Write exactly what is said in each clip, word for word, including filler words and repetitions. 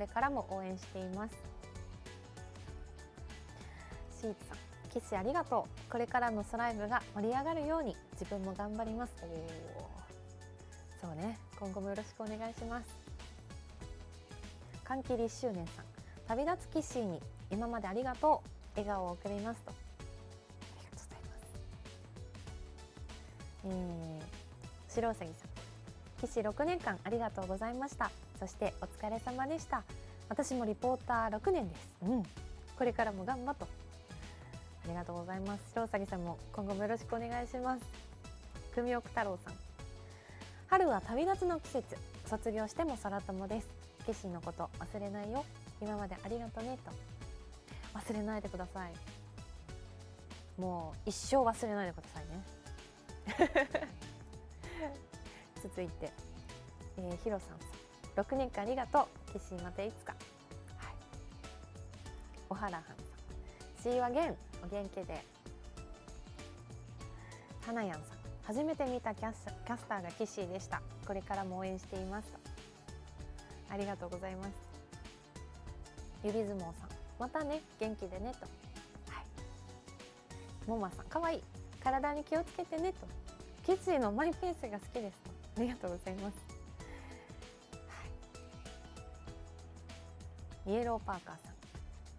これからも応援しています。シーツさん、騎士ありがとう。これからのソライブが盛り上がるように自分も頑張ります。おそうね、今後もよろしくお願いします。関係いっしゅうねんさん、旅立つ騎士に今までありがとう、笑顔を送りますと。ありがとうございます。えー、白うさぎさん、騎士ろくねんかんありがとうございました。そしてお疲れ様でした。私もリポーターろくねんです。うん、これからも頑張っと。ありがとうございます。白うさぎさんも今後もよろしくお願いします。組奥太郎さん、春は旅立つの季節。卒業しても空友です。騎士のこと忘れないよ。今までありがとねと。忘れないでください。もう一生忘れないでくださいね。続いて、えー、ヒロさん、ろくねんかんありがとう。騎士またいつか。はい。おはらはんさん、シーワゲンお元気で。はなやんさん、初めて見たキャス、キャスターが騎士でした。これからも応援しています。ありがとうございます。ゆりずもうさん、またね、元気でねと。はい。もまさん、かわいい。体に気をつけてねと。キッチンのマイペースが好きですと。ありがとうございます。はい。イエローパーカーさん、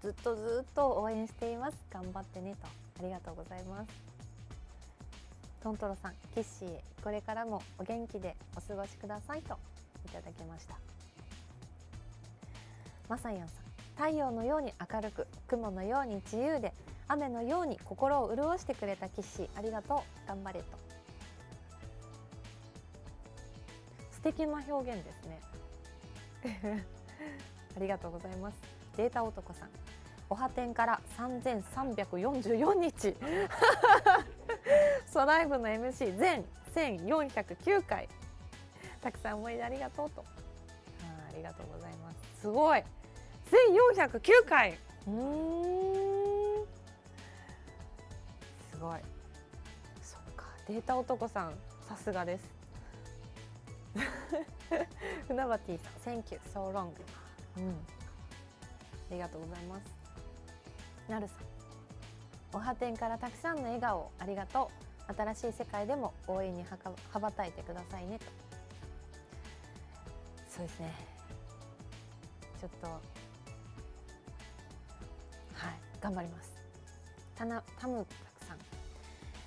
ずっとずっと応援しています。頑張ってねと。ありがとうございます。トントロさん、キッシー、これからもお元気でお過ごしくださいといただきました。マサヤンさん、太陽のように明るく、雲のように自由で、雨のように心を潤してくれた騎士ありがとう、頑張れと。素敵な表現ですね。ありがとうございます。データ男さん、おはてんからさんぜんさんびゃくよんじゅうよんにち、ソライブの エムシー 全せんよんひゃくきゅうかい、たくさん思い出ありがとうと。ありがとうございます。すごい、せんよんひゃくきゅうかい、うーん、すごい。そっか、データ男さんさすがです。ふなばてぃさん、Thank you so long、うん、ありがとうございます。なるさん、おはてんからたくさんの笑顔ありがとう。新しい世界でも応援にはか羽ばたいてくださいねと。そうですね、ちょっと頑張ります。たな、たむたくさん、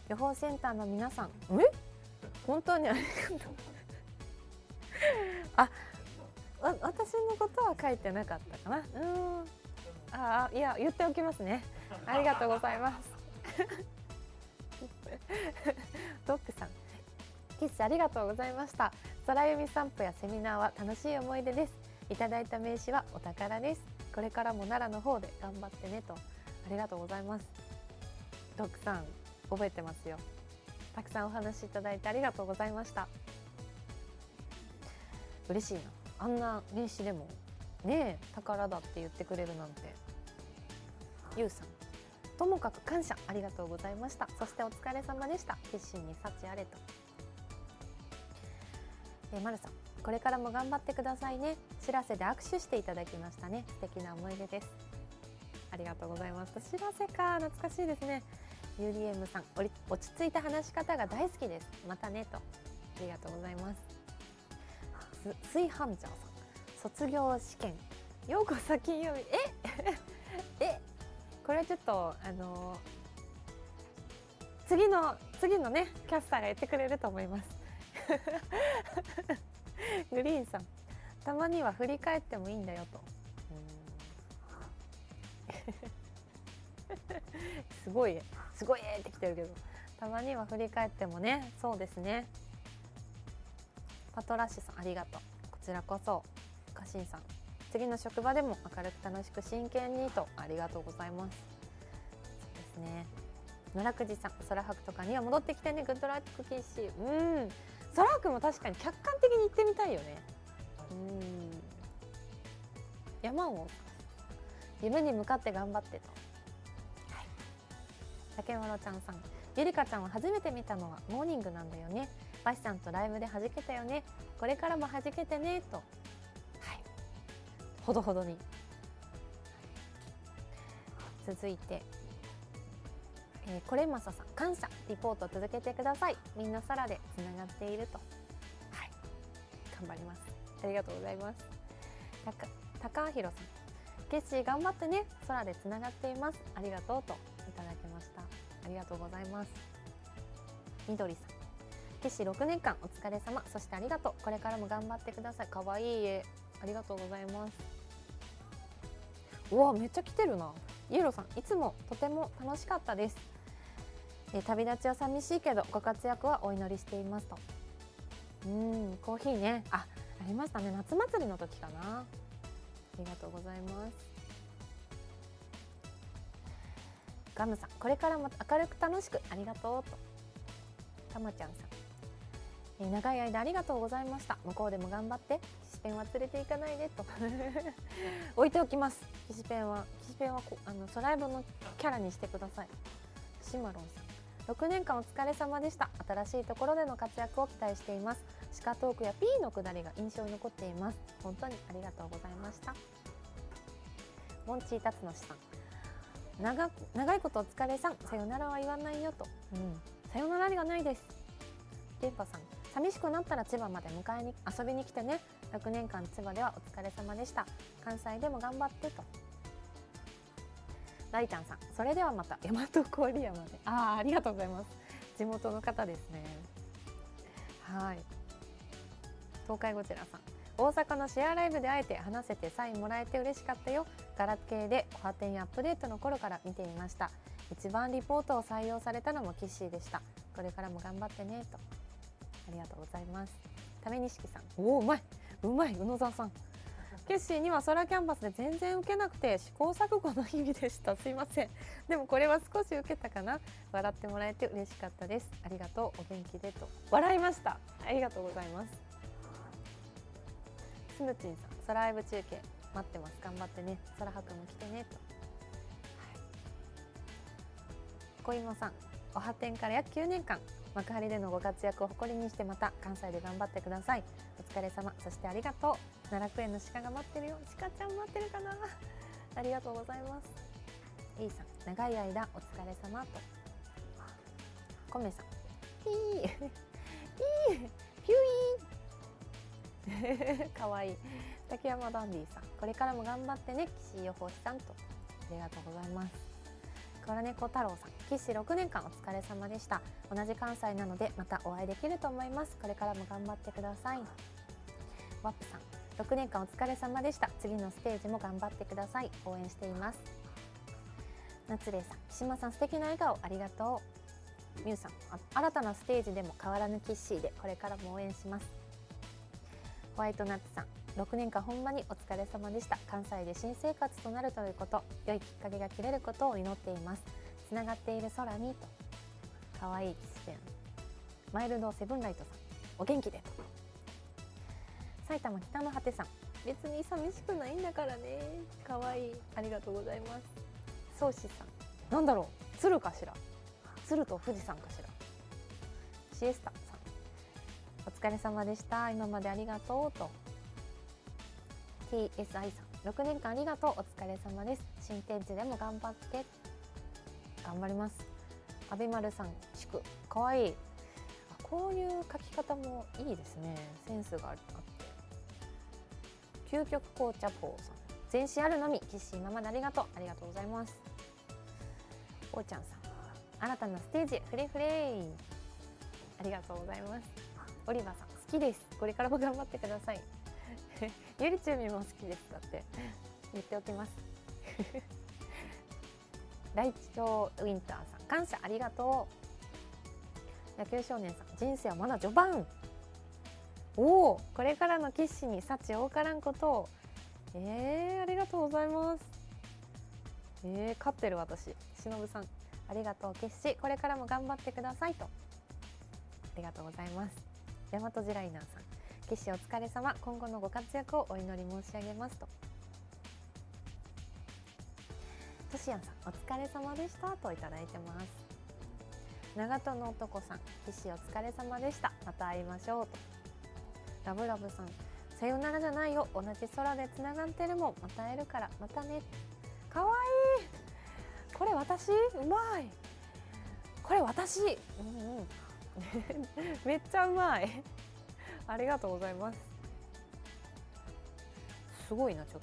予報センターの皆さん、え、本当にありがとう。あ、わ、私のことは書いてなかったかな。うん、あ、いや、言っておきますね。ありがとうございます。ドックさん、キッスありがとうございました。空由美散歩やセミナーは楽しい思い出です。いただいた名刺はお宝です。これからも奈良の方で頑張ってねと。ありがとうございます。ドックさん、覚えてますよ。たくさんお話しいただいてありがとうございました。嬉しいな。あんな名刺でもねえ、宝だって言ってくれるなんて。ゆうさん、ともかく感謝ありがとうございました。そしてお疲れ様でした。決心に幸あれと。え、まるさん、これからも頑張ってくださいね。しらせで握手していただきましたね。素敵な思い出です。ありがとうございます。知らせか、懐かしいですね。ユリエムさん、おり落ち着いた話し方が大好きです。またねと。ありがとうございます。す水半長さん、卒業試験ようこそ金曜日、ええ、これはちょっとあのー、次の次のねキャスターがやってくれると思います。グリーンさん、たまには振り返ってもいいんだよと。すごいすごいってきてるけど、たまには振り返ってもね。そうですね。パトラッシュさん、ありがとう。こちらこそ。カシンさん、次の職場でも明るく楽しく真剣にと。ありがとうございます。そうですね。野良くじさん、空白とかには戻ってきてね。グッドラックキッシー。うん、空白も確かに客観的に行ってみたいよね。うん。山を夢に向かって頑張ってと。竹丸ちゃんさん、ゆりかちゃんを初めて見たのはモーニングなんだよね。バシさんとライブで弾けたよね。これからも弾けてねと。はい。ほどほどに。続いて、えー、これまささん感謝リポート続けてください。みんなさらでつながっていると。はい、頑張ります。ありがとうございます。たか高弘さん、ケッシー頑張ってね、空でつながっています、ありがとうといただきました。ありがとうございます。みどりさん、ケッシーろくねんかんお疲れ様、そしてありがとう、これからも頑張ってください。かわいい絵ありがとうございます。うわ、めっちゃ来てるな。ユーロさん、いつもとても楽しかったです、えー、旅立ちは寂しいけどご活躍はお祈りしていますと。うーん、コーヒーね、あ、ありましたね、夏祭りの時かな。ありがとうございます。ガムさん、これからも明るく楽しくありがとうと。たまちゃんさん、えー、長い間ありがとうございました、向こうでも頑張って、岸ペンは連れて行かないでと置いておきます。岸ペンは岸ペンはこあのソライブのキャラにしてください。シマロンさん、ろくねんかんお疲れ様でした、新しいところでの活躍を期待しています、シカトークや P のくだりが印象に残っています、本当にありがとうございました。モンチータツノシさん、 長, 長いことお疲れさん、さよならは言わないよと、うん、さよならがないです。電波さん、寂しくなったら千葉まで迎えに遊びに来てね、ろくねんかん千葉ではお疲れ様でした、関西でも頑張ってと。ライタンさん、それではまた大和郡山で、あー、ありがとうございます、地元の方ですね。はい、東海ゴジラさん、大阪のシェアライブで会えて話せてサインもらえて嬉しかったよ、ガラケーでコハテンアップデートの頃から見ていました、一番リポートを採用されたのもキッシーでした、これからも頑張ってねと。ありがとうございます。ためにしきさん、おお、うまい、うまい、宇野沢さん。ケッシーにはソラキャンバスで全然受けなくて試行錯誤の日々でした。すいません。でもこれは少し受けたかな。笑ってもらえて嬉しかったです。ありがとう。お元気でと。笑いました。ありがとうございます。スムチンさん、ソライブ中継待ってます。頑張ってね。ソラハクも来てねと。はい、小芋さん、おはてんから約きゅうねんかん。幕張でのご活躍を誇りにして、また関西で頑張ってください、お疲れ様、そしてありがとう、奈落園の鹿が待ってるよ、鹿ちゃん待ってるかなありがとうございます。 E さん、長い間お疲れ様と。コメさん、ピーピーピュイーンかわいい。竹山ダンディさん、これからも頑張ってね、岸予報士さんと。ありがとうございます。からねこ太郎さん、キッシーろくねんかんお疲れ様でした。同じ関西なのでまたお会いできると思います。これからも頑張ってください。ワップさん、ろくねんかんお疲れ様でした。次のステージも頑張ってください。応援しています。ナツレイさん、岸間さん素敵な笑顔ありがとう。ミュウさん、新たなステージでも変わらぬキッシーでこれからも応援します。ホワイトナッツさん、ろくねんかんほんまにお疲れ様でした。関西で新生活となるということ、良いきっかけが切れることを祈っています。つながっている空にと。かわいいキスペン。マイルドセブンライトさん、お元気でと。埼玉北の果てさん、別に寂しくないんだからね。かわいい。ありがとうございます。そうしさん、なんだろう、鶴かしら。鶴と富士山かしら。シエスタさん、お疲れ様でした。今までありがとうと。ティーエスアイ さん、ろくねんかんありがとう、お疲れ様です、新天地でも頑張って、頑張ります。阿部丸さん、祝かわいい、あ、こういう書き方もいいですね、センスがあって。究極紅茶ポーさん、全身あるのみキッシー今までありがとう、ありがとうございます。おーちゃんさん、新たなステージフレフレイ、ありがとうございます。オリバーさん、好きです、これからも頑張ってくださいゆりちゅうみも好きですだって言っておきますライチョウウィンターさん、感謝ありがとう。野球少年さん、人生はまだ序盤、おお、これからのキッシーに幸多からんことを、えー、ありがとうございます。えー、勝ってる私。しのぶさん、ありがとうキッシー、これからも頑張ってくださいと。ありがとうございます。大和ジライナーさん、キッシーお疲れ様、今後のご活躍をお祈り申し上げますと。としやんさん、お疲れ様でしたといただいてます。長門の男さん、キッシーお疲れ様でした、また会いましょうと。ラブラブさん、さよならじゃないよ、同じ空でつながってるもん、また会えるからまたね。かわいい、これ私、うまい、これ私、うんうん、めっちゃうまいありがとうございます。すごいな、ちょっ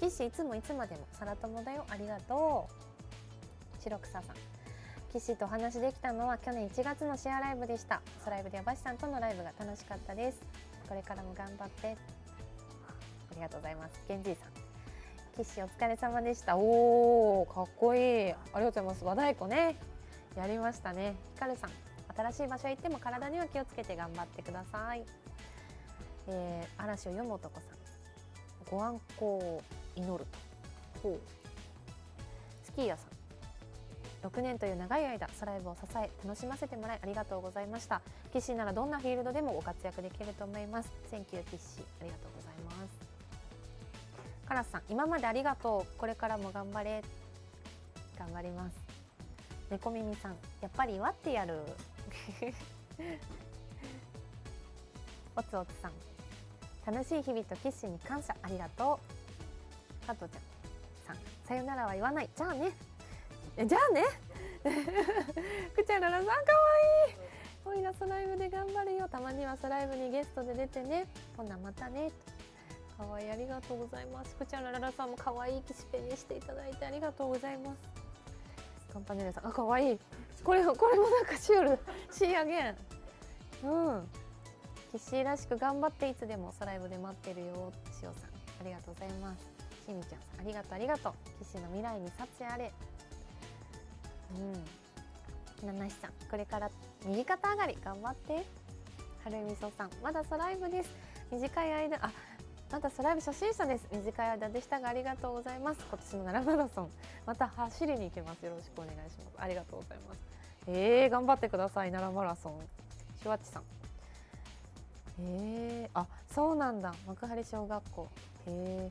と岸、いつもいつまでもサラ友だよ、ありがとう。白草さん、岸とお話できたのは去年いちがつのシェアライブでした。ソライブでやばしさんとのライブが楽しかったです。これからも頑張って。ありがとうございます。源氏さん、岸お疲れ様でした。おー、かっこいい、ありがとうございます。和太鼓ね、やりましたね。ひかるさん、新しい場所へ行っても体には気をつけて頑張ってください。えー、嵐を読む男さん、ご安康を祈ると。ほう。スキーヤさん、ろくねんという長い間ソライブを支え楽しませてもらいありがとうございました。キッシーならどんなフィールドでもご活躍できると思います。センキューキッシー、ありがとうございます。カラスさん、今までありがとう、これからも頑張れ。頑張ります。猫耳さん、やっぱり祝ってやるおつおつさん、楽しい日々とキッシーに感謝、ありがとう。加藤ちゃんさん、さよならは言わない、じゃあね、じゃあねくちゃららさん、かわいい、おいらソライブで頑張るよ、たまにはソライブにゲストで出てね、ほんなまたね。かわいい、ありがとうございます。くちゃらららさんもかわいいキシペにしていただいてありがとうございます。カンパネラさん、あ、かわいい、これ、これもなんかシュールシーアゲン、うん、キシーらしく頑張って、いつでもソライブで待ってるよ。しおさん、ありがとうございます。きみちゃん、ありがとうありがとう、キシーの未来に幸あれ。うん、ななしさん、これから右肩上がり頑張って。はるみそさん、まだソライブです、短い間、あ、まだソライブ初心者です、短い間でしたがありがとうございます。今年の奈良マラソンまた走りに行けます、よろしくお願いします。ありがとうございます。えー、頑張ってください、奈良マラソン。しわちさん、えー、あ、そうなんだ、幕張小学校、へえ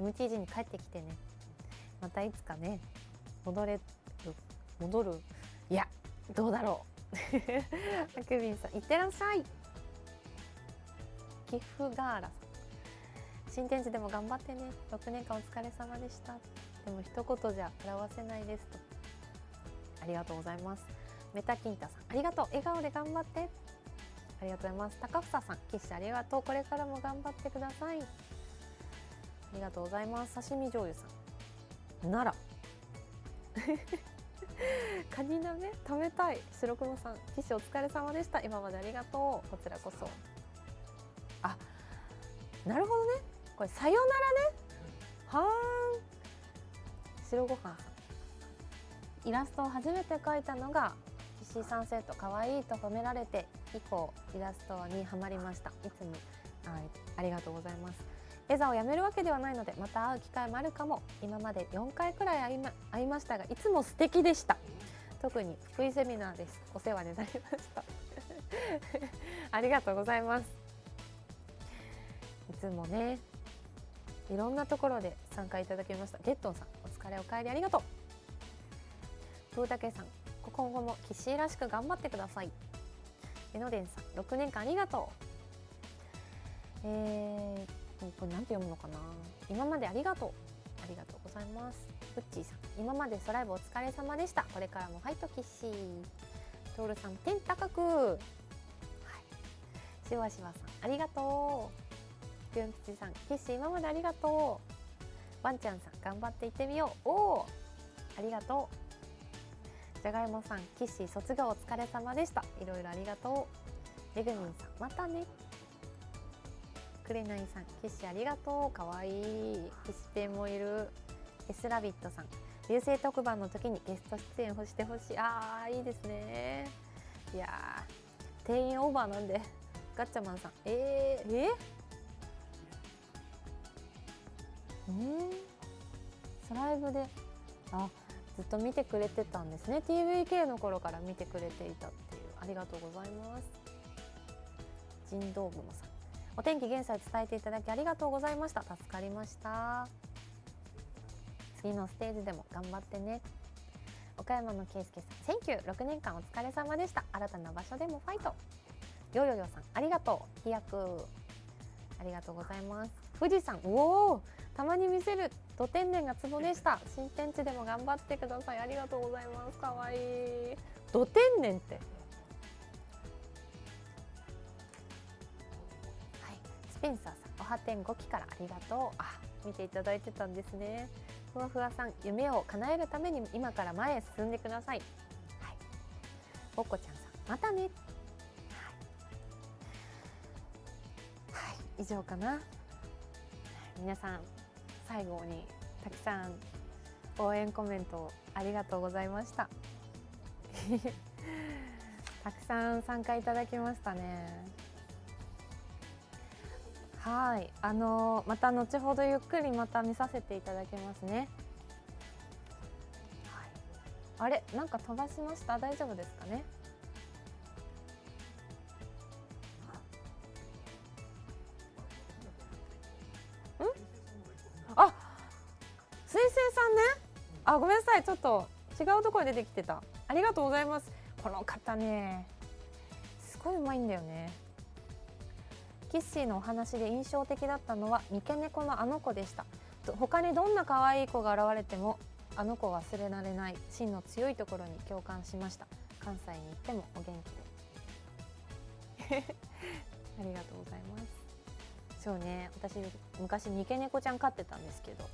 ー、エムティージー に帰ってきてね、またいつかね、戻れる、戻る、いや、どうだろうあくびんさん、いってらっしゃい。キフガーラさん、新天地でも頑張ってね、ろくねんかんお疲れ様でした、でも一言じゃ表せないですと。ありがとうございます。メタキンタさん、ありがとう、笑顔で頑張って。ありがとうございます。高房さん、岸ありがとう、これからも頑張ってください。ありがとうございます。刺身醤油さん、奈良カニ鍋食べたい。白熊さん、岸お疲れ様でした、今までありがとう、こちらこそ。あ、なるほどね、これさよならね、はーん。白ご飯、イラストを初めて描いたのが岸さん生徒、かわいいと褒められて以降イラストにはまりました。いつも あ, ありがとうございます。レザーをやめるわけではないのでまた会う機会もあるかも。今までよんかいくらい会い ま, 会いましたが、いつも素敵でした。特に福井セミナーです、お世話になりましたありがとうございます。いつもね、いろんなところで参加いただきました。ゲットンさん、お疲れお帰りありがとう。ブータケさん、今後もキシーらしく頑張ってください。エノデンさん、ろくねんかんありがとう。えーこれなんて読むのかな、今までありがとう、ありがとうございます。ウッチーさん、今までソライブお疲れ様でした、これからもファイトキッシー。トールさん、天高く、はい、しわしわさん、ありがとう。ぴゅん吉さん、キッシー今までありがとう。ワンちゃんさん、頑張っていってみよう、おお、ありがとう。じゃがいもさん、キッシー卒業お疲れ様でした、いろいろありがとう。レグミンさん、またね。くれないさん、キッシーありがとう、かわいい、キシペンもいる。エスラビットさん、流星特番の時にゲスト出演をしてほしい、あーいいですね。いやー、定員オーバーなんで。ガッチャマンさん、えー、えー、んー、ソライブで、あ、ずっと見てくれてたんですね、 ティーブイケー の頃から見てくれていたっていう、ありがとうございます。人道部もさん、お天気現在伝えていただきありがとうございました、助かりました。次のステージでも頑張ってね。岡山の圭介さん、センキュー、ろくねんかんお疲れ様でした、新たな場所でもファイト。ヨヨヨさんありがとう、飛躍ありがとうございます。富士山、おお、たまに見せる土天然がツボでした。新天地でも頑張ってください。ありがとうございます。かわいい。土天然ってスペンサーさん、おはてんごきからありがとう。あ、見ていただいてたんですね。ふわふわさん、夢を叶えるために今から前へ進んでください。はい。ぼっこちゃんさん、またね。はい。はい、以上かな。皆さん、最後にたくさん応援コメントありがとうございました。たくさん参加いただきましたね。はい、あのー、また後ほどゆっくりまた見させていただきますね。はい、あれ、なんか飛ばしました。大丈夫ですかね。ん？あ、水星さんね。あ、ごめんなさい。ちょっと違うところで出てきてた。ありがとうございます。この方ね、すごい上手いんだよね。キッシーのお話で印象的だったのは三毛猫のあの子でした。他にどんな可愛い子が現れてもあの子を忘れられない芯の強いところに共感しました。関西に行ってもお元気で。ありがとうございます。そうね、私昔三毛猫ちゃん飼ってたんですけど、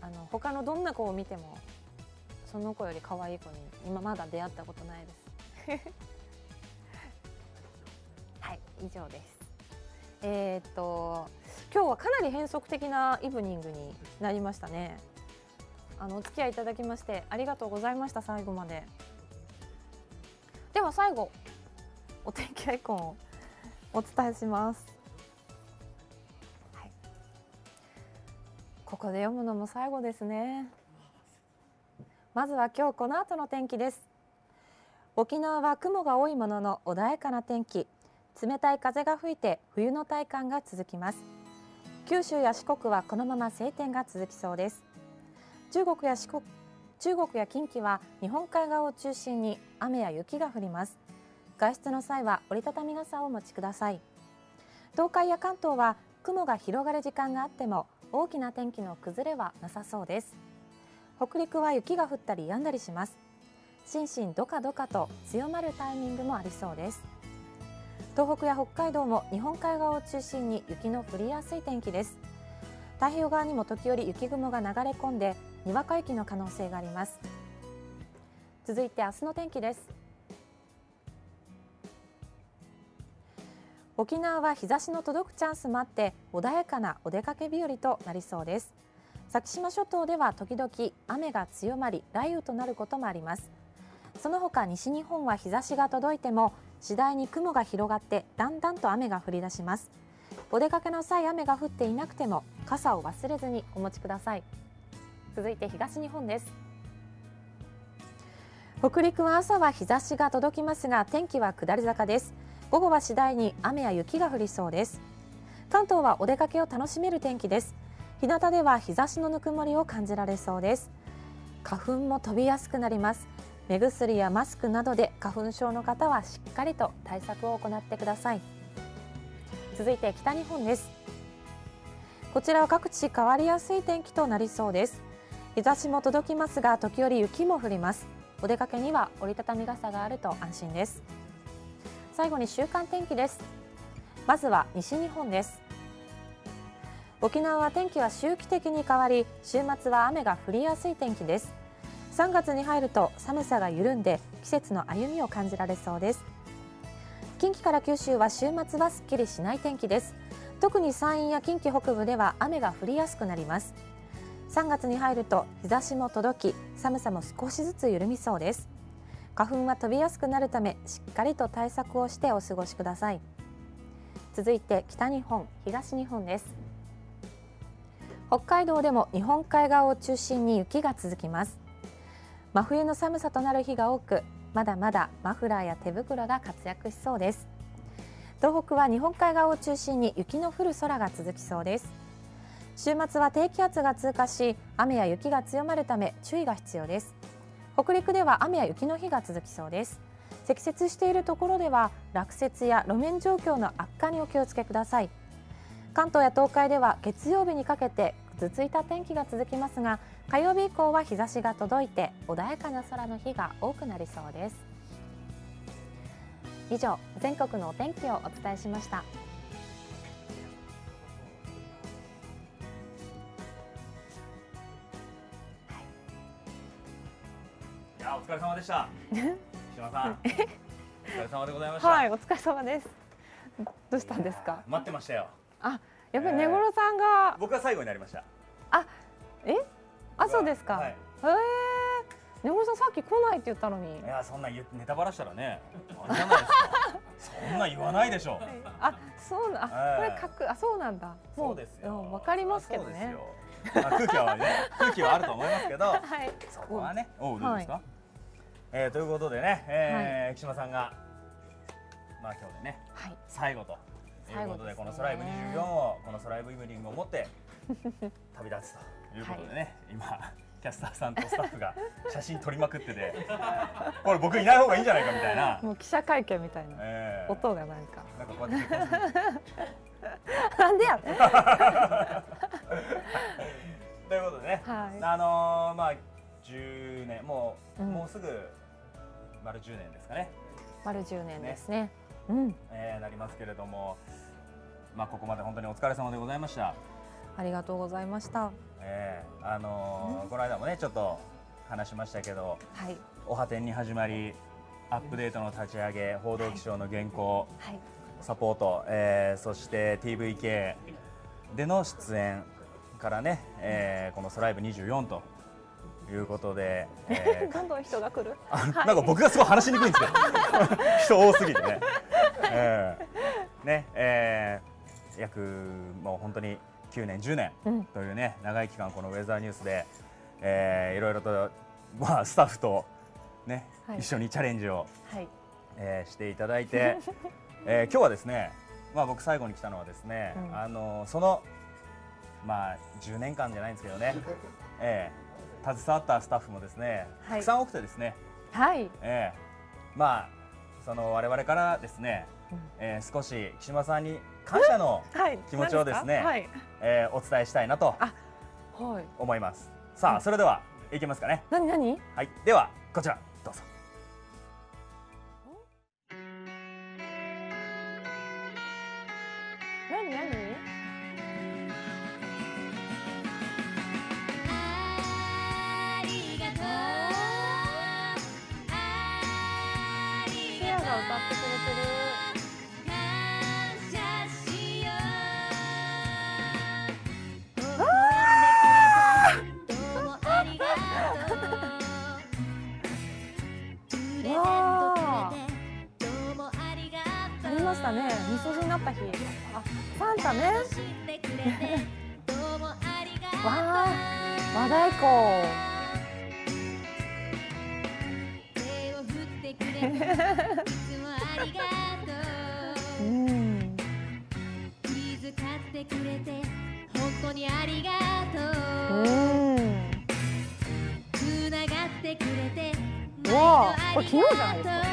あの他のどんな子を見てもその子より可愛い子に今まだ出会ったことないです。はい、以上です。えっと今日はかなり変則的なイブニングになりましたね。あのお付き合いいただきましてありがとうございました。最後まで。では最後お天気アイコンをお伝えします、はい、ここで読むのも最後ですね。まずは今日この後の天気です。沖縄は雲が多いものの穏やかな天気。冷たい風が吹いて冬の体感が続きます。九州や四国はこのまま晴天が続きそうです。中国や四国、中国や近畿は日本海側を中心に雨や雪が降ります。外出の際は折りたたみ傘をお持ちください。東海や関東は雲が広がる時間があっても大きな天気の崩れはなさそうです。北陸は雪が降ったり止んだりします。心身どかどかと強まるタイミングもありそうです。東北や北海道も日本海側を中心に雪の降りやすい天気です。太平洋側にも時折雪雲が流れ込んで、にわか雪の可能性があります。続いて明日の天気です。沖縄は日差しの届くチャンスもあって、穏やかなお出かけ日和となりそうです。先島諸島では時々雨が強まり、雷雨となることもあります。その他西日本は日差しが届いても、次第に雲が広がってだんだんと雨が降り出します。お出かけの際雨が降っていなくても傘を忘れずにお持ちください。続いて東日本です。北陸は朝は日差しが届きますが天気は下り坂です。午後は次第に雨や雪が降りそうです。関東はお出かけを楽しめる天気です。日向では日差しのぬくもりを感じられそうです。花粉も飛びやすくなります。目薬やマスクなどで花粉症の方はしっかりと対策を行ってください。続いて北日本です。こちらは各地変わりやすい天気となりそうです。日差しも届きますが時折雪も降ります。お出かけには折りたたみ傘があると安心です。最後に週間天気です。まずは西日本です。沖縄は天気は周期的に変わり週末は雨が降りやすい天気です。さんがつに入ると寒さが緩んで季節の歩みを感じられそうです。近畿から九州は週末はすっきりしない天気です。特に山陰や近畿北部では雨が降りやすくなります。さんがつに入ると日差しも届き寒さも少しずつ緩みそうです。花粉は飛びやすくなるためしっかりと対策をしてお過ごしください。続いて北日本、東日本です。北海道でも日本海側を中心に雪が続きます。真冬の寒さとなる日が多く、まだまだマフラーや手袋が活躍しそうです。東北は日本海側を中心に雪の降る空が続きそうです。週末は低気圧が通過し、雨や雪が強まるため注意が必要です。北陸では雨や雪の日が続きそうです。積雪しているところでは落雪や路面状況の悪化にお気をつけください。関東や東海では月曜日にかけてぐずついた天気が続きますが、火曜日以降は日差しが届いて穏やかな空の日が多くなりそうです。以上、全国のお天気をお伝えしました。いや、お疲れ様でした。島さん、お疲れ様でございました。はい、お疲れ様です。どうしたんですか。待ってましたよ。あ、やっぱり根室さんが、えー、僕は最後になりました。あ、え、あ、そうですか。はい、ええー、根室さんさっき来ないって言ったのに。いや、そんなネタバラしたらね、あれじゃないですか。そんな言わないでしょ。あ、そうな、あ、これ書く、あ、そうなんだ。そうですよ。わかりますけどね。空気はね、空気はあると思いますけど、そこはね、おう、どうですか。えー、ということでね、えー、木島さんが、まあ今日でね、はい、最後ということで、このソライブにじゅうよんを、このソライブイブニングを持って旅立つということでね、今キャスターさんとスタッフが写真撮りまくってて、これ僕いない方がいいんじゃないかみたいな、もう記者会見みたいな、えー、音がなんかなんかこうやってなんでやということでね、はい、あのー、まあじゅうねん、もう、うん、もうすぐ丸じゅうねんですかね。丸じゅうねんですね。うん、えー、なりますけれども、まあここまで本当にお疲れ様でございました。ありがとうございました。ええー、あのー、この間もねちょっと話しましたけど、はい、おはてんに始まり、アップデートの立ち上げ、報道気象の原稿、はい、サポート、えー、そして ティーブイケー での出演からね、えー、このソライブにじゅうよんと。いうことで、えー、どんどん人が来る。なんか僕がすごい話しにくいんですけど、人多すぎてね。えー、ね、えー、約もう本当にきゅうねんじゅうねんというね、うん、長い期間このウェザーニュースで、えー、いろいろとまあスタッフとね、はい、一緒にチャレンジを、はい、えー、していただいて、えー、今日はですね、まあ僕最後に来たのはですね、うん、あのそのまあじゅうねんかんじゃないんですけどね。えー携わったスタッフもですね、たくさん多くてですね、はい、えー、まあその我々からですね、うん、えー、少し木島さんに感謝の気持ちをですね、はい、えー、お伝えしたいなと思います。はい、さあ、それではいきますかね。何何？はい、ではこちらどうぞ。何何？歌ってくれてる。ありましたね。みそ汁になった日。あ、サンタね。わあ、和太鼓。いつもありがとう。気遣ってくれて本当にありがとう。つながってくれて毎度ありがとう。これ昨日じゃないですか。「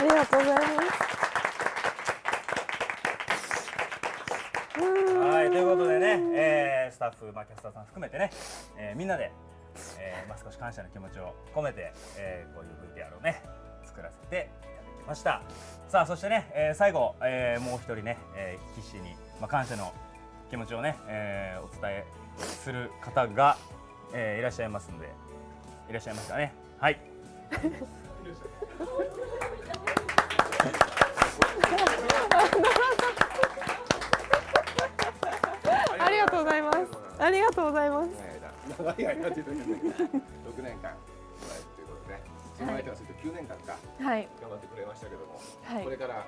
ありがとうございます。はい、ということでね、えー、スタッフ、まあ、キャスターさん含めてね、えー、みんなで、えーまあ、少し感謝の気持ちを込めて、えー、こういう ブイティーアール をね作らせていただきました。さあそしてね、えー、最後、えー、もう一人ね、えー、岸に、まあ、感謝の気持ちをね、えー、お伝えする方が、えー、いらっしゃいますので、いらっしゃいますかね。はい。ありがとうございます。ありがとうございます。長い間というとろくねんかんということでね、その間はきゅうねんかんか頑張ってくれましたけども、これから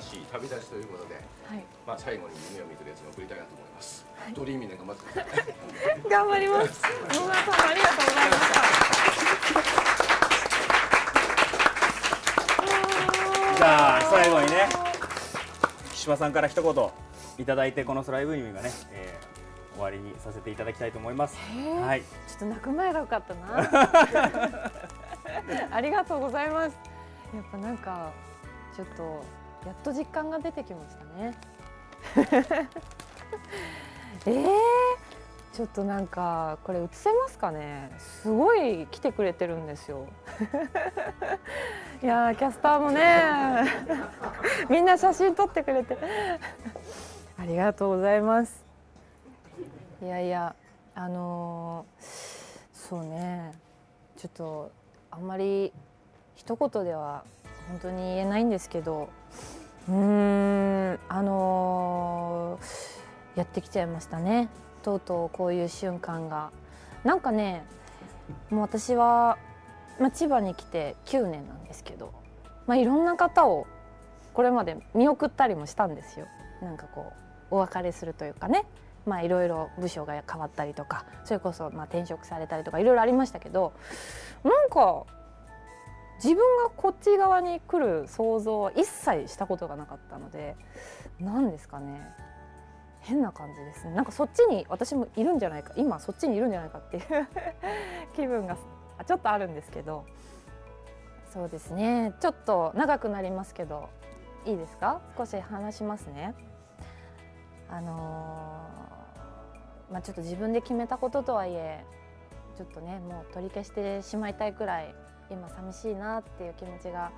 新しい旅立ちということで、まあ最後に夢を見てるやつに送りたいなと思います。ドリーミーな頑張ってください。頑張ります。野村さんありがとうございました。じゃあ最後にね。岸場さんから一言いただいて、このSOLiVEにじゅうよんがね、えー、終わりにさせていただきたいと思います。はい、ちょっと泣く前が良かったな。ありがとうございます。やっぱなんかちょっとやっと実感が出てきましたね。えー、ちょっとなんかこれ映せますかね。すごい来てくれてるんですよ。いやーキャスターもねみんな写真撮ってくれてありがとうございます。いやいやあのー、そうねちょっとあんまり一言では本当に言えないんですけど、うーんあのー、やってきちゃいましたね、とうとうこういう瞬間が。なんかねもう私はまあ、千葉に来てきゅうねんなんですけど、まあ、いろんな方をこれまで見送ったりもしたんですよ。なんかこうお別れするというかね、まあ、いろいろ部署が変わったりとか、それこそまあ転職されたりとかいろいろありましたけど、なんか自分がこっち側に来る想像は一切したことがなかったので、なんですかね変な感じですね。なんかそっちに私もいるんじゃないか、今そっちにいるんじゃないかっていう気分がちょっとあるんですけど、そうですねちょっと長くなりますけどいいですか、少し話しますね。あのー、まあちょっと自分で決めたこととはいえちょっとねもう取り消してしまいたいくらい今寂しいなっていう気持ちが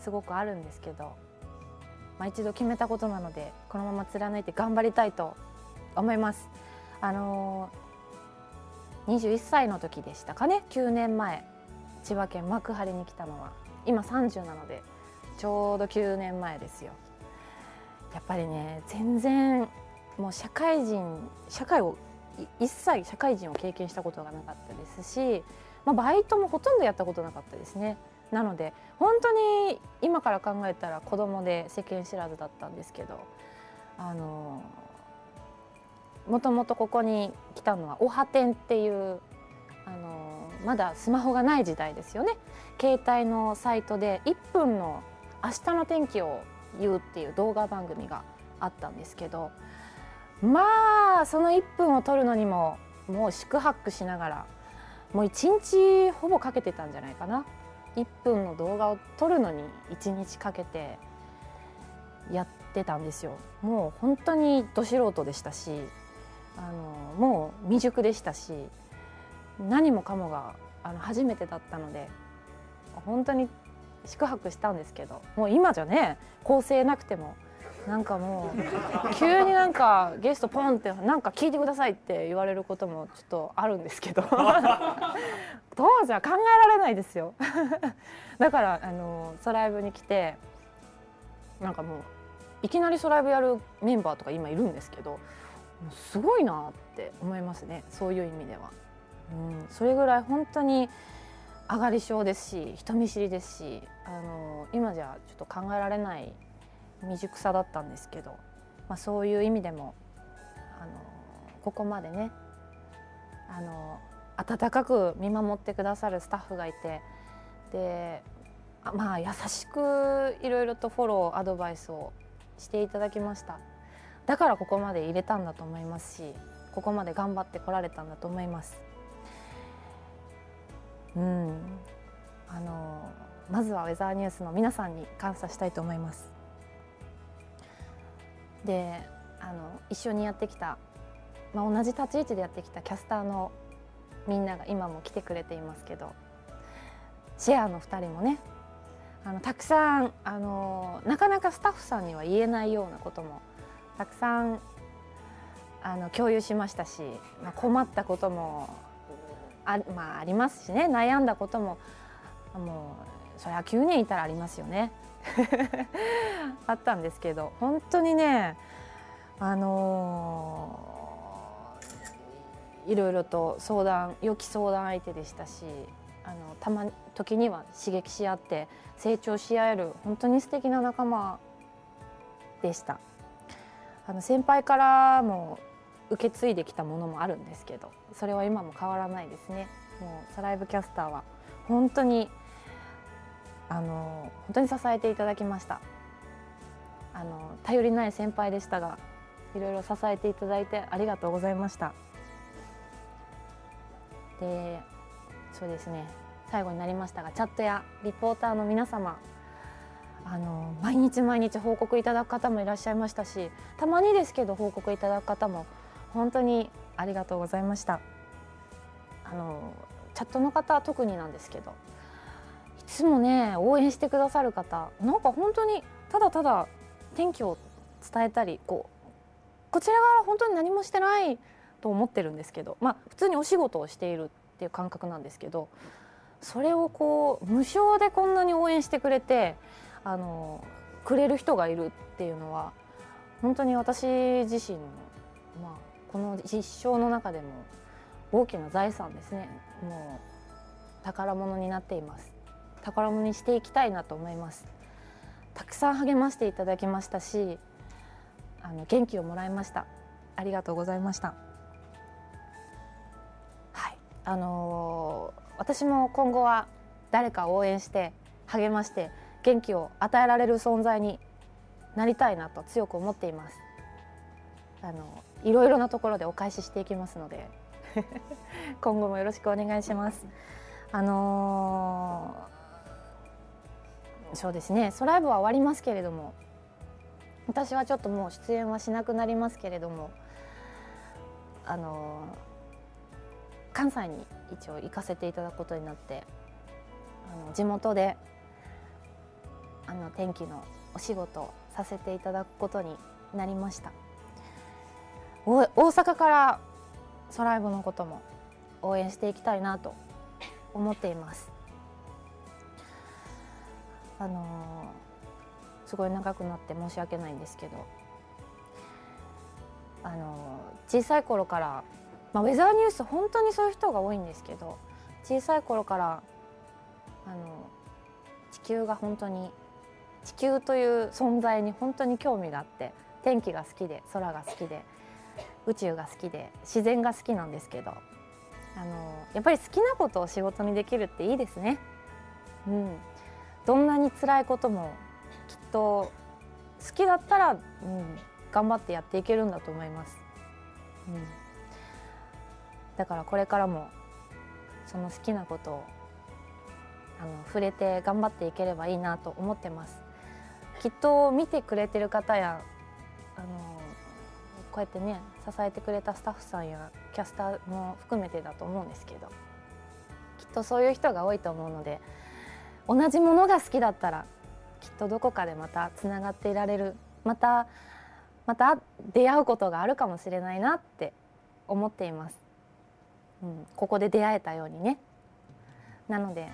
すごくあるんですけど、まあ、一度決めたことなのでこのまま貫いて頑張りたいと思います。あのーにじゅういっさいの時でしたかね、きゅうねんまえ千葉県幕張に来たのは、今さんじゅうなのでちょうどきゅうねんまえですよ。やっぱりね全然もう社会人社会を一切社会人を経験したことがなかったですし、まあ、バイトもほとんどやったことなかったですね。なので本当に今から考えたら子供で世間知らずだったんですけど、あのーもともとここに来たのはおは店っていうあのまだスマホがない時代ですよね。携帯のサイトでいっぷんの明日の天気を言うっていう動画番組があったんですけど、まあそのいっぷんを撮るのにももう四苦八苦しながら、もういちにちほぼかけてたんじゃないかな。いっぷんの動画を撮るのにいちにちかけてやってたんですよ。もう本当にど素人でしたし、あのもう未熟でしたし、何もかもがあの初めてだったので、本当に宿泊したんですけど、もう今じゃね構成なくてもなんかもう急になんかゲストポンってなんか聞いてくださいって言われることもちょっとあるんですけど当時は考えられないですよだからあのソライブに来てなんかもういきなりソライブやるメンバーとか今いるんですけど、すごいなって思いますね、そういう意味では。うん、それぐらい本当に上がり症ですし人見知りですし、あの今じゃちょっと考えられない未熟さだったんですけど、まあ、そういう意味でもあのここまでねあの温かく見守ってくださるスタッフがいて、であまあ優しくいろいろとフォローアドバイスをしていただきました。だからここまで入れたんだと思いますし、ここまで頑張ってこられたんだと思います。うん、あのまずはウェザーニュースの皆さんに感謝したいと思います。であの一緒にやってきた、まあ、同じ立ち位置でやってきたキャスターのみんなが今も来てくれていますけど、シェアのふたりもねあのたくさんあのなかなかスタッフさんには言えないようなこともたくさんあの共有しましたし、まあ、困ったこともあ、まあ、ありますしね、悩んだことももうそれはきゅうねんいたらありますよねあったんですけど、本当にねあのー、いろいろと相談良き相談相手でしたし、あのたま時には刺激し合って成長し合える本当に素敵な仲間でした。あの先輩からも受け継いできたものもあるんですけど、それは今も変わらないですね。もうSOLiVEキャスターは本当にあの本当に支えていただきました。あの頼りない先輩でしたが、いろいろ支えていただいてありがとうございました。でそうですね、最後になりましたがチャットやリポーターの皆様、あの毎日毎日報告いただく方もいらっしゃいましたし、たまにですけど報告いただく方も本当にありがとうございました。あのチャットの方は特になんですけど、いつもね応援してくださる方、なんか本当にただただ天気を伝えたり、こうこちら側は本当に何もしてないと思ってるんですけど、まあ普通にお仕事をしているっていう感覚なんですけど、それをこう無償でこんなに応援してくれてあのくれる人がいるっていうのは、本当に私自身の、まあこの一生の中でも大きな財産ですね。もう宝物になっています。宝物にしていきたいなと思います。たくさん励ましていただきましたし、あの元気をもらいました。ありがとうございました。はい、あのー、私も今後は誰かを応援して励まして元気を与えられる存在になりたいなと強く思っています。あのいろいろなところでお返ししていきますので今後もよろしくお願いします。あのー、そうですね、SOLiVEは終わりますけれども、私はちょっともう出演はしなくなりますけれども、あのー、関西に一応行かせていただくことになって、あの地元であの天気のお仕事をさせていただくことになりました。大阪からSOLiVEのことも応援していきたいなと思っています。あのー、すごい長くなって申し訳ないんですけど、あのー、小さい頃から、まあ、ウェザーニュース本当にそういう人が多いんですけど、小さい頃からあの地球が本当に地球という存在に本当に興味があって、天気が好きで空が好きで。宇宙が好きで自然が好きなんですけど、あのやっぱり好きなことを仕事にできるっていいですね。うん、どんなに辛いこともきっと好きだったら、うん、頑張ってやっていけるんだと思います。うん、だからこれからもその好きなことをあの触れて頑張っていければいいなと思ってます。きっと見てくれてる方やあのこうやってね支えてくれたスタッフさんやキャスターも含めてだと思うんですけど、きっとそういう人が多いと思うので、同じものが好きだったらきっとどこかでまたつながっていられる、またまた出会うことがあるかもしれないなって思っています、うん、ここで出会えたようにね。なので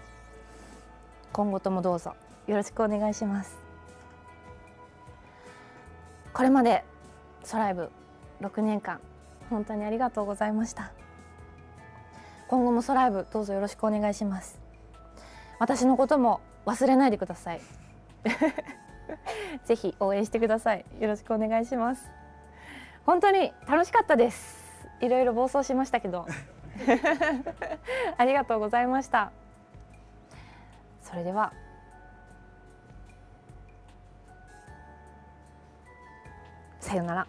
今後ともどうぞよろしくお願いします。これまでソライブろくねんかん本当にありがとうございました。今後もソライブどうぞよろしくお願いします。私のことも忘れないでくださいぜひ応援してください。よろしくお願いします。本当に楽しかったです。いろいろ暴走しましたけどありがとうございました。それではさよなら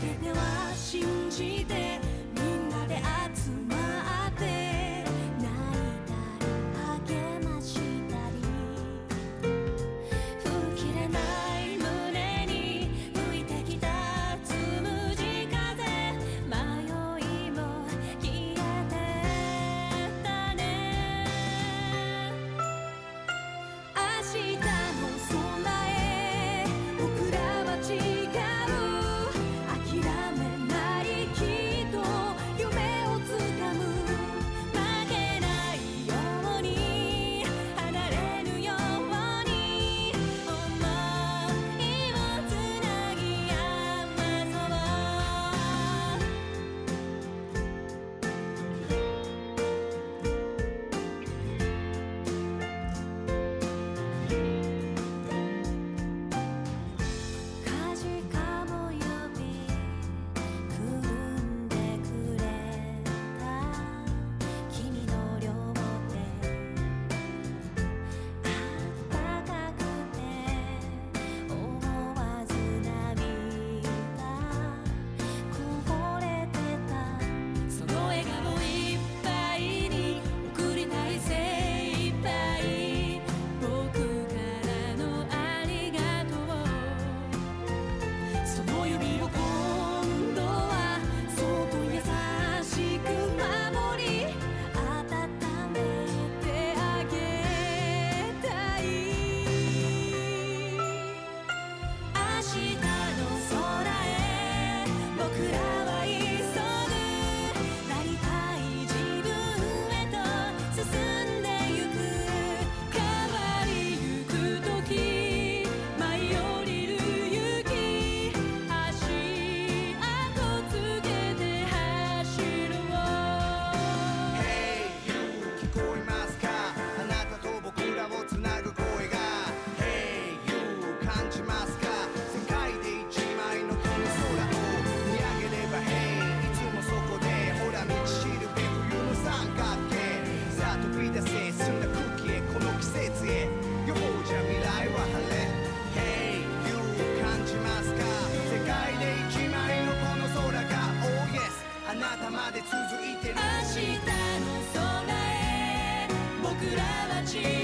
ては信じてみんなで集まって泣いたり励ましたり吹っ切れない胸に吹いてきたつむじ風迷いも消えてたね明日「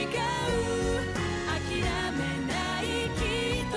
諦めないきっと」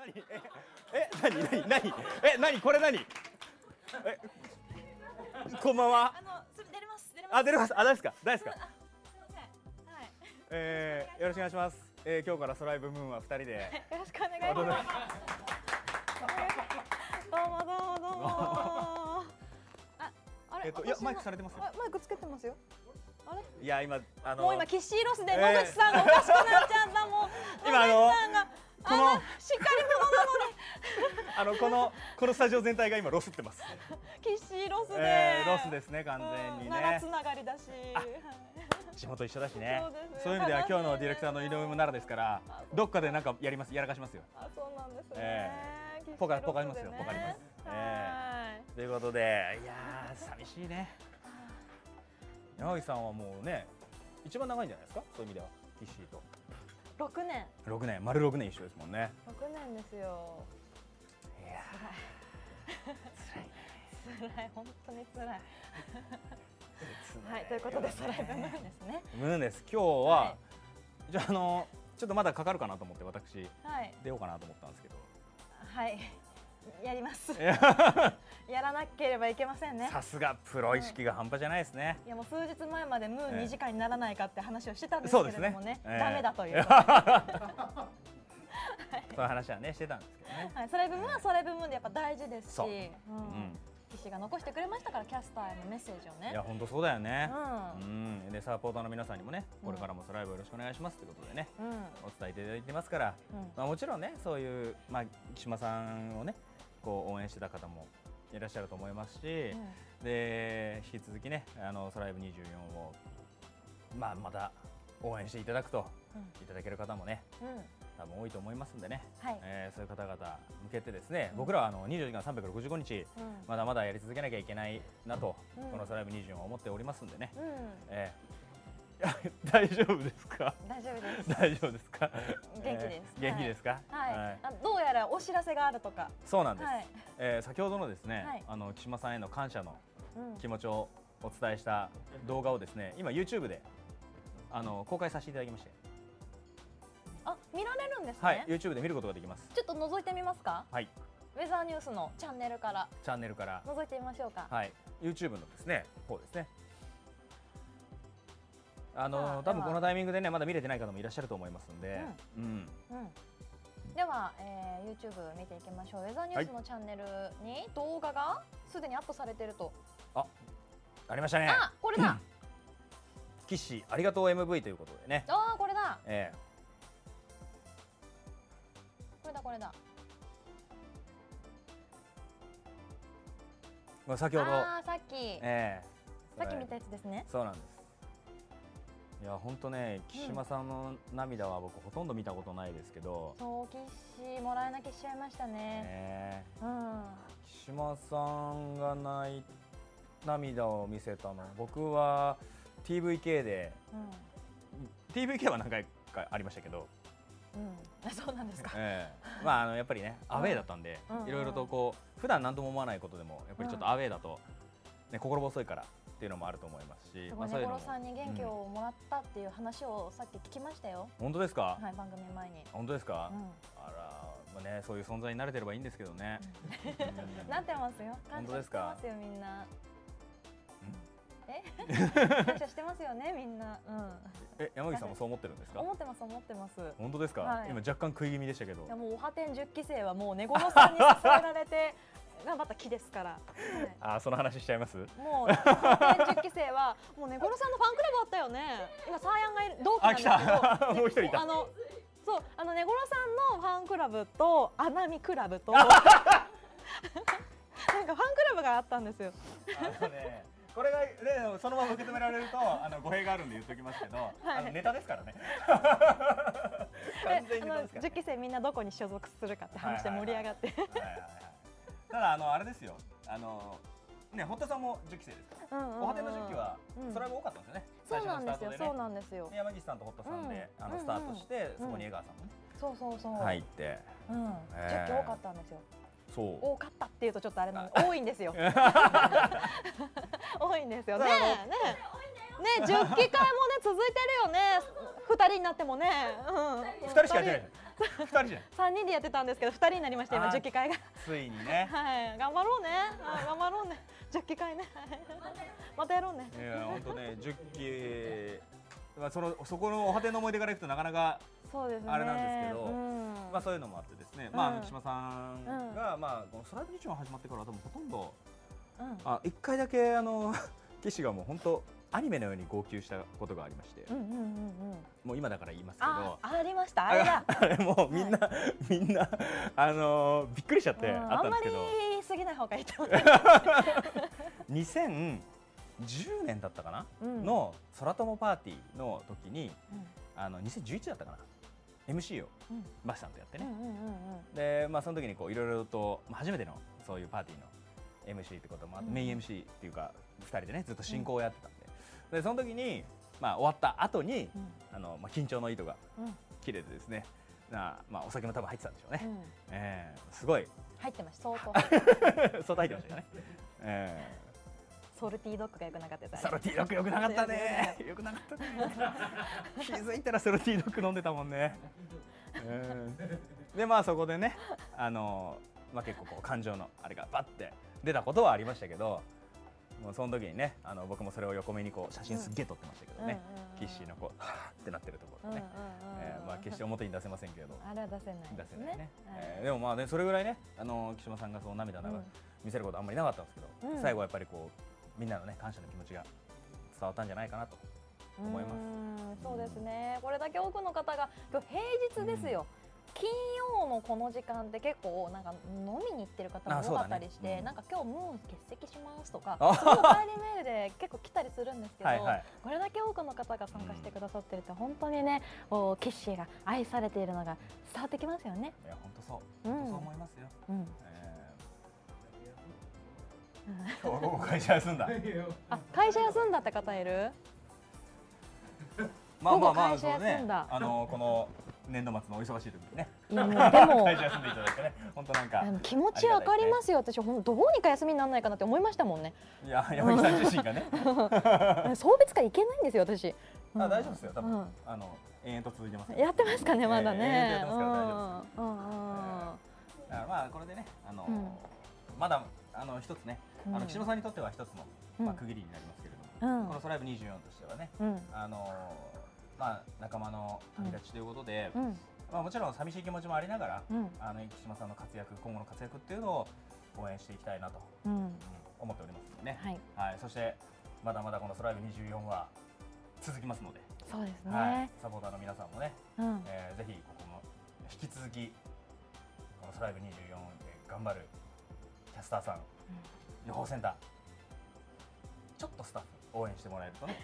何え何何何え何これ何えこんばんは。あのそれ出れます出れます。あ出れますあ大ですか大ですか。はい。えー、よろしくお願いします。えー、今日からソライブムーンはふたりで、はい、よろしくお願いします。どうもどうもどうも。ああれえっといやマイクされてますよ。マイクつけてますよ。あれいや今あのもう今キッシーロスで野口さんがおかしくなっちゃったもう。今あの。このしっかり者なのにあのこのこのスタジオ全体が今ロスってます。キッシーロスでロスですね完全にね。奈良つながりだし、地元一緒だしね。そういう意味では今日のディレクターの井上も奈良ですから、どっかでなんかやりますやらかしますよ。あそうなんですね。ポカポカりますよポカります。ということでいや寂しいね。柳さんはもうね一番長いんじゃないですかそういう意味ではキッシーと。六年。六年、丸六年一緒ですもんね。六年ですよ。いやー。辛い。辛い、本当に辛い。はい、ということで、ソライブムーンですね。ムーンです。今日は。じゃあ、あの、ちょっとまだかかるかなと思って、私。出ようかなと思ったんですけど。はい。やります。やらなければいけませんね。さすがプロ意識が半端じゃないですね。いやもう数日前までムーンにじかんにならないかって話をしてたんですけれどもね、ダメだという。そういう話はねしてたんですけどね。はい、ソライブムーンはソライブムーンでやっぱ大事ですし、岸が残してくれましたからキャスターへのメッセージをね。いや本当そうだよね。うん。でサポーターの皆さんにもね、これからもソライブよろしくお願いしますということでね、お伝えいただいてますから、まあもちろんねそういうまあ木島さんをねこう応援してた方もいらっしゃると思いますし、うん、で引き続きねあのソライブにじゅうよんをまあまた応援していただくと、うん、いただける方もね、うん、多分多いと思いますんでね、はい、えー、そういう方々向けてですね、うん、僕らはあのにじゅうよじかんさんびゃくろくじゅうごにち、うん、まだまだやり続けなきゃいけないなと、うん、このソライブにじゅうよんは思っておりますんでね。うん、えー、大丈夫ですか？大丈夫です。大丈夫ですか？元気です。元気ですか？はい。どうやらお知らせがあるとか。そうなんです。え、先ほどのですね、あの木島さんへの感謝の気持ちをお伝えした動画をですね、今 YouTube であの公開させていただきまして。あ、見られるんですね。はい、YouTube で見ることができます。ちょっと覗いてみますか？はい。ウェザーニュースのチャンネルから。チャンネルから。覗いてみましょうか。はい。YouTube のですね、方ですね。あの多分このタイミングでねまだ見れてない方もいらっしゃると思いますんで、では、えー、YouTube 見ていきましょう。ウェザーニュースのチャンネルに動画がすでにアップされていると。あ、ありましたね。あ、これだ。キッシーありがとう エムブイ ということでね。ああ、これだ。えー、これだこれだ。まあ先ほどあさっき、えー、さっき見たやつですね。そうなんです。いや本当ね、木島さんの涙は僕ほとんど見たことないですけど、うん、そう、キッシーもらい泣きしちゃいましたね。木島さんがない涙を見せたの、僕は ティーブイケー で、うん、ティーブイケー は何回かありましたけど、うん、そうなんですか、えー、まああのやっぱりねアウェーだったんで、いろいろとこう普段何とも思わないことでもやっぱりちょっとアウェーだと、ね、心細いから。っていうのもあると思いますし、根室さんに元気をもらったっていう話をさっき聞きましたよ。本当ですか？はい、番組前に。本当ですか？あら、まあね、そういう存在になれてればいいんですけどね。なってますよ。本当ですか？感謝してますよみんな。え？感謝してますよねみんな。え、山口さんもそう思ってるんですか？思ってます思ってます。本当ですか？今若干食い気味でしたけど。いやもうおはてんじゅっきせいはもう根室さんに支えられて。頑張った木ですから。ああ、その話しちゃいます。もうじゅっきせいはもうね、根室さんのファンクラブあったよね。今サーヤンがいる同期なんですけど、もう一人いた。あのそうあの根室さんのファンクラブとアナミクラブとなんかファンクラブがあったんですよ。あのね、これがねそのまま受け止められるとあの語弊があるんで言っておきますけど、あのネタですからね。で、あのじゅっきせいみんなどこに所属するかって話で盛り上がって。ただあのあれですよ、あのね堀田さんもじゅっきせいですから、おはてのじゅっきはそれが多かったんですよね。そうなんですよ、そうなんですよ。山岸さんと堀田さんであのスタートしてそこに江川さんもね、そうそうそう入って、じゅっき多かったんですよ。そう多かったっていうとちょっとあれなんです、多いんですよ。多いんですよねねねじゅっきかいもね続いてるよね。ふたりになってもね、ふたりしかやってない。ふたりじゃん。さんにんでやってたんですけどふたりになりました。今じゅっき会がついにね。はい、頑張ろうね。頑張ろうね。じゅっき会ね。またやろうね。いや本当ね、じゅっきそのそこのお果ての思い出からいくとなかなかあれなんですけど、まあそういうのもあってですね。まあ浮島さんがまあSOLiVEにじゅうよんが始まってからでもほとんどあ一回だけあの岸がもう本当アニメのように号泣したことがありまして、もう今だから言いますけど、あ、ありました、あれだ、あれもうみんなみんなあのびっくりしちゃってあったんですけど、あんまり言い過ぎない方がいいと思います。にせんじゅうねんだったかなの空友パーティーの時に、あのにせんじゅういちだったかな。エムシー をバシさんとやってね。で、まあその時にこういろいろと初めてのそういうパーティーの。エムシー ってこともあって、メイン エムシー っていうかふたりでねずっと進行をやってたんで、うん、でその時に、まあ、終わった後に、うん、あのまあ緊張の糸が切れてですね、うん、なまあお酒も多分入ってたんでしょうね、うん、えー、すごい入ってました。相当相当入ってましたよね、えーソルティードッグが良くなかったです。ソルティードッグ良くなかったね。良くなかったね。気づいたらソルティードッグ飲んでたもんね。うん、でまあそこでね、あのまあ結構こう感情のあれがバッて出たことはありましたけど、もうその時にね、あの僕もそれを横目にこう写真すっげえ撮ってましたけどね、キッシーのこうはーってなってるところね、まあ決して表に出せませんけど、あれは出せないですね。でもまあねそれぐらいね、あの木島さんがそう涙流見せることあんまりなかったんですけど、最後はやっぱりこうみんなのね感謝の気持ちが伝わったんじゃないかなと思います。そうですね。これだけ多くの方が今日平日ですよ。金曜のこの時間って結構なんか飲みに行ってる方も多かったりして、ね、うん、なんか今日もう欠席しますとかお帰りメールで結構来たりするんですけど、はい、はい、これだけ多くの方が参加してくださってるって本当にね、うん、キッシーが愛されているのが伝わってきますよね。いや本当そう、うん、本当そう思いますよ。うん、えー、今日午後会社休んだあ、会社休んだって方いる？まあまあまあそうね、あのこの年度末のお忙しい時にね。でも会社休んでいただいてね、本当なんか気持ちわかりますよ。私本当どうにか休みにならないかなって思いましたもんね。いや山木さん自身がね。送別会行けないんですよ私。あ、大丈夫ですよ多分。あの延々と続いてます。やってますかねまだね。やってますから大丈夫です。まあこれでね、あのまだあの一つね、あの木島さんにとっては一つのまあ区切りになりますけれども、このSOLiVEにじゅうよんとしてはね、あの。まあ仲間の旅立ちということで、うん、まあもちろん寂しい気持ちもありながら、うん、あの木島さんの活躍、今後の活躍っていうのを応援していきたいなと、うん、思っておりますのでね。はい、はい、そしてまだまだこのSOLiVEにじゅうよんは続きますので、そうですね、はい。サポーターの皆さんもね、うん、えー、ぜひここも引き続きこのSOLiVEにじゅうよんで頑張るキャスターさん、うん、予報センター、ちょっとスタッフ応援してもらえるとね。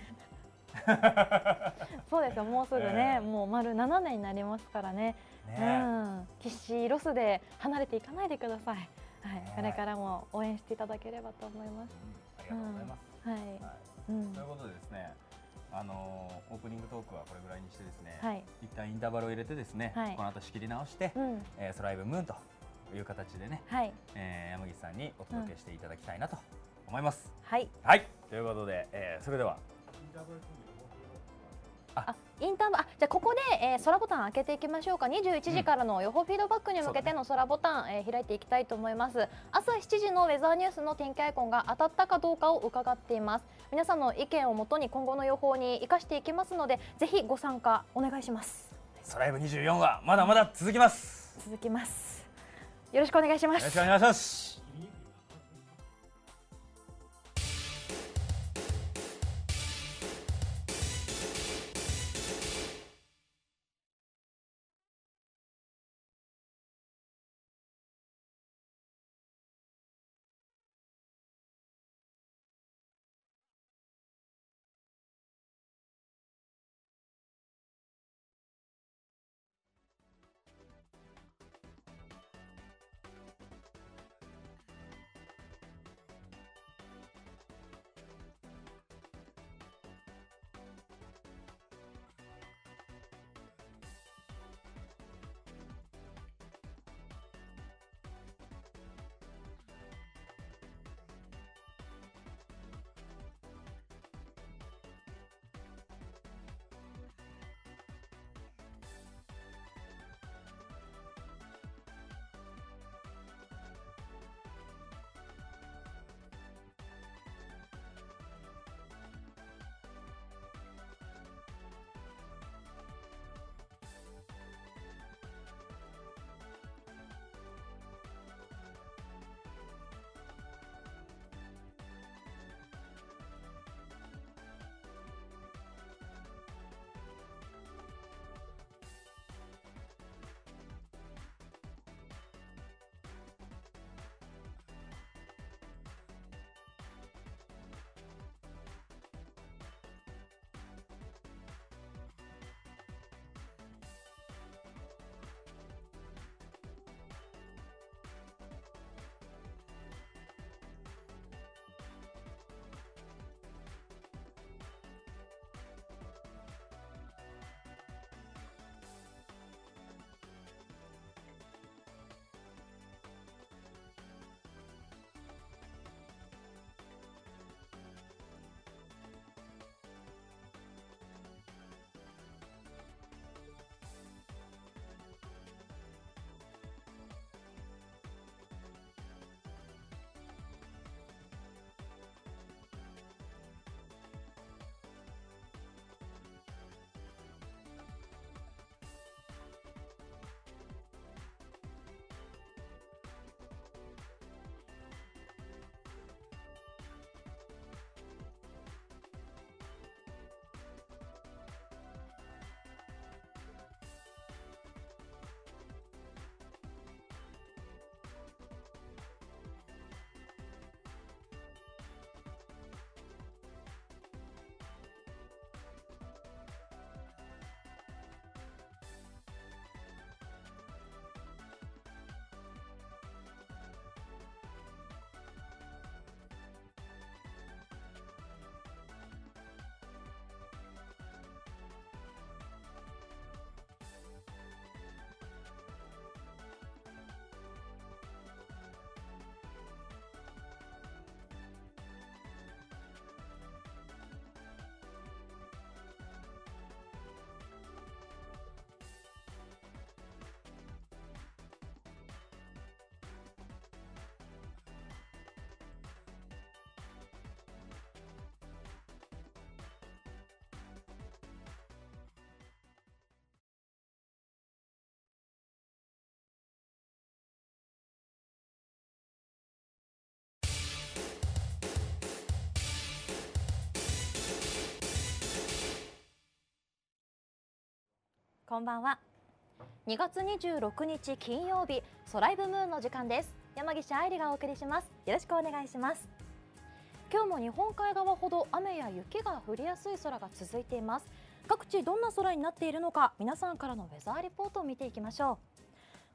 そうですよ、もうすぐね、えー、もう丸ななねんになりますからね。ね、うん、キッシーロスで離れていかないでください。はい、これからも応援していただければと思います。うん、ありがとうございます。うん、はい。はい、うん、ということでですね、あのー、オープニングトークはこれぐらいにしてですね。はい、一旦インターバルを入れてですね、はい、この後仕切り直して、うん、えー、SOLiVEムーンという形でね。はい、えー、山岸さんにお届けしていただきたいなと思います。うん、はい。はい、ということで、えー、それでは。あ、インターバル、じゃあここで、えー、空ボタン開けていきましょうか。にじゅういちじからの予報フィードバックに向けての空ボタン、ね、えー、開いていきたいと思います。朝しちじのウェザーニュースの天気アイコンが当たったかどうかを伺っています。皆さんの意見をもとに今後の予報に生かしていきますので、ぜひご参加お願いします。SOLiVEにじゅうよんはまだまだ続きます。続きます。よろしくお願いします。よろしくお願いします。こんばんは。にがつにじゅうろくにち金曜日、ソライブムーンの時間です。山岸愛理がお送りします。よろしくお願いします。今日も日本海側ほど雨や雪が降りやすい空が続いています。各地どんな空になっているのか、皆さんからのウェザーリポートを見ていきましょう。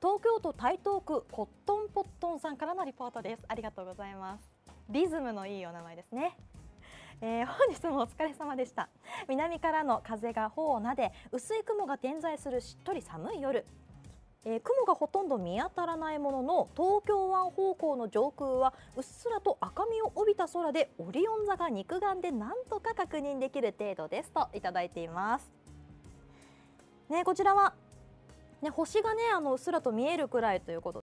東京都台東区コットンポットンさんからのリポートです。ありがとうございます。リズムのいいお名前ですね。えー、本日もお疲れ様でした。南からの風が頬を撫で、薄い雲が点在するしっとり寒い夜、えー、雲がほとんど見当たらないものの、東京湾方向の上空はうっすらと赤みを帯びた空で、オリオン座が肉眼でなんとか確認できる程度ですといただいています、ね、こちらは、ね、星がね、あのうっすらと見えるくらいということ